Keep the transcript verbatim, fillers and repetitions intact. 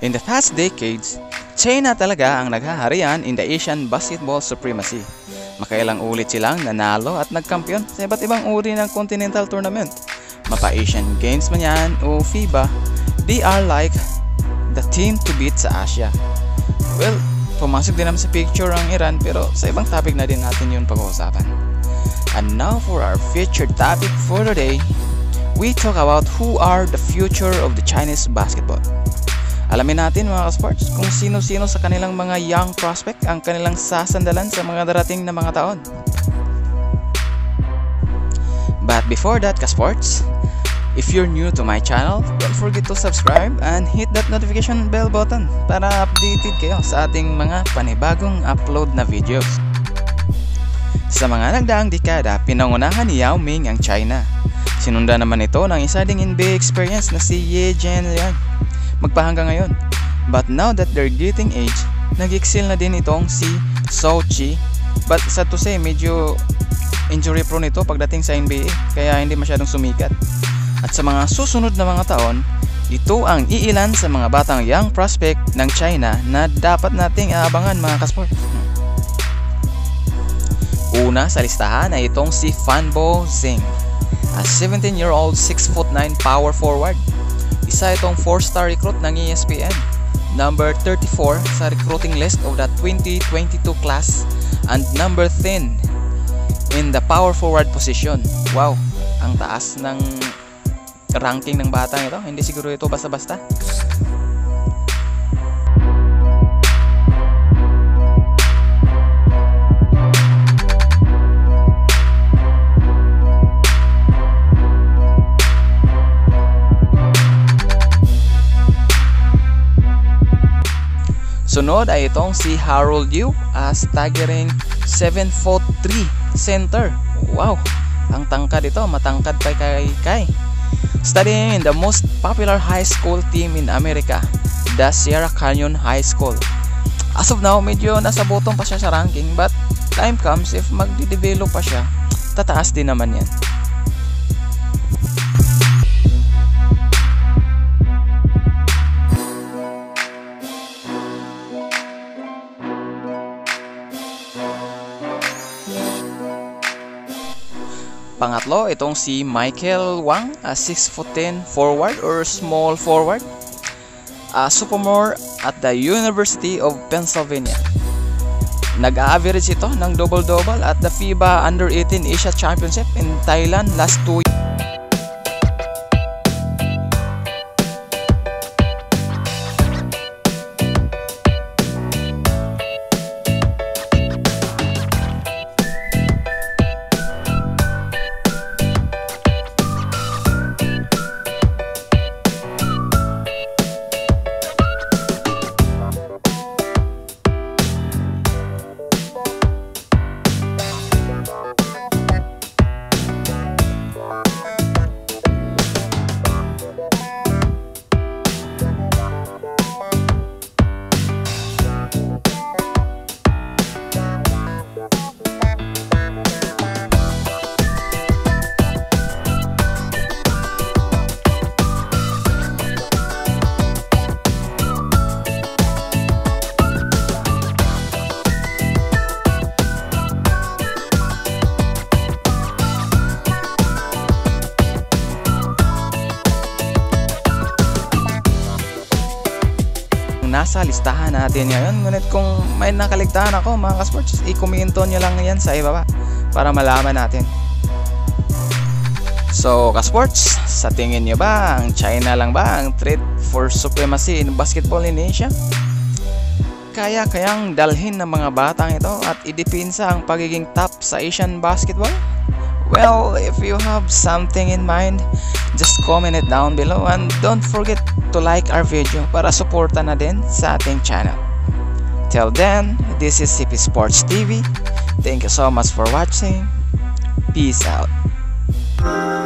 In the past decades, China talaga ang naghaharian in the Asian basketball supremacy. Makailang ulit silang nanalo at nagkampiyon sa iba't ibang uri ng continental tournament. Mapa-Asian Games man yan o FIBA, they are like the team to beat sa Asia. Well, pumasok din naman sa picture ang Iran, pero sa ibang topic na din natin yun pag-uusapan. And now for our featured topic for today, we talk about who are the future of the Chinese basketball. Alamin natin mga ka-sports kung sino-sino sa kanilang mga young prospect ang kanilang sasandalan sa mga darating na mga taon. But before that ka-sports, if you're new to my channel, don't forget to subscribe and hit that notification bell button para updated kayo sa ating mga panibagong upload na videos. Sa mga nagdaang dekada, pinangunahan ni Yao Ming ang China. Sinundan naman ito ng isa ding N B A experience na si Ye Jian Liang. Magpahanggang ngayon. But now that they're getting age, nag-excel na din itong si Sochi. But sad to say, medyo injury prone ito pagdating sa N B A, kaya hindi masyadong sumikat. At sa mga susunod na mga taon, ito ang iilan sa mga batang young prospect ng China na dapat nating aabangan mga kasport. Una sa listahan ay itong si Fanbo Zeng, a seventeen-year-old six foot nine power forward. Isa itong four-star recruit ng E S P N, number thirty-four sa recruiting list of the twenty twenty-two class and number ten in the power forward position. Wow, ang taas ng ranking ng batang ito. Hindi siguro ito basta-basta. Sunod ay itong si Harold Yu, a staggering seven foot three center. Wow, ang tangkad ito, matangkad pa kay kay. Studying in the most popular high school team in America, the Sierra Canyon High School. As of now, medyo nasa bottom pa siya sa ranking, but time comes if magde-develop pa siya, tataas din naman yan. Pangatlo, itong si Michael Wang, a six foot ten forward or small forward, a sophomore at the University of Pennsylvania. Nag-average ito ng double-double at the FIBA under eighteen Asia Championship in Thailand last two years. Nasa listahan natin ngayon, ngunit kung may nakaligtaan ako mga ka-sports, i-komento nyo lang yan sa ibaba para malaman natin. So ka-sports, sa tingin nyo ba ang China lang ba ang threat for supremacy in basketball in Asia? Kaya kayang dalhin ng mga batang ito at idipinsa ang pagiging top sa Asian basketball? Well, if you have something in mind, just comment it down below and don't forget to like our video para suporta na din sa ating channel. Till then, this is C P Sports T V. Thank you so much for watching. Peace out.